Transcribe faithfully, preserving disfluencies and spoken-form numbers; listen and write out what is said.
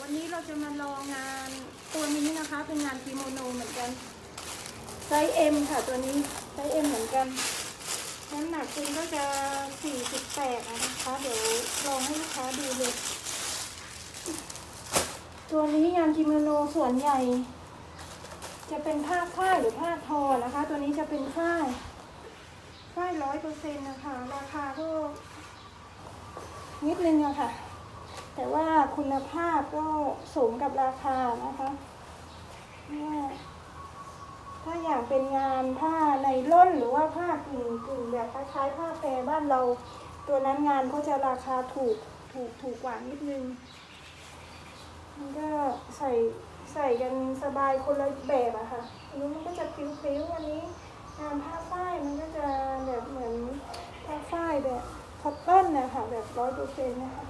วันนี้เราจะมาลองงานตัวนี้นะคะเป็นงานกิโมโนเหมือนกันไซส์ เอ็ม ค่ะตัวนี้ไซส์ เอ็ม เหมือนกันน้ำหนักคุณก็จะสี่สิบแปดนะคะเดี๋ยวลองให้ลูกค้าดูเลยตัวนี้งานกิโมโนส่วนใหญ่จะเป็นผ้าค่ายหรือผ้าทอนะคะตัวนี้จะเป็นค่ายค่ายร้อยเปอร์เซ็นต์นะคะราคาก็นิดนึงอะค่ะแต่ว่าคุณภาพก็สมกับราคานะคะถ้าอย่างเป็นงานผ้าไนล่อนหรือว่าผ้ากึ่งกึ่งแบบคล้ายๆผ้าแพรบ้านเราตัวนั้นงานก็จะราคาถูกถูกถูกกว่านิดนึงมันก็ใส่ใส่กันสบายคนละแบบอะค่ะอันนี้มันก็จะพลิ้วๆอันนี้งานผ้าฝ้ายมันก็จะแบบเหมือนผ้าฝ้ายแบบคอตตอนนะคะแบบร้อยเปอร์เซ็นต์นะคะ